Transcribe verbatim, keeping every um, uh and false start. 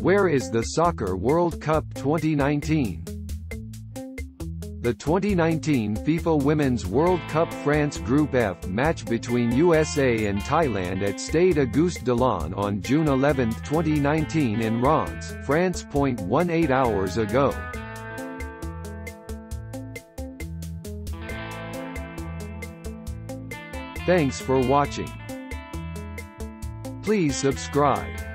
Where is the Soccer World Cup twenty nineteen? The twenty nineteen FIFA Women's World Cup France Group F match between U S A and Thailand at Stade Auguste Delaune on June eleventh twenty nineteen in Reims, France. eighteen hours ago. Thanks for watching. Please subscribe.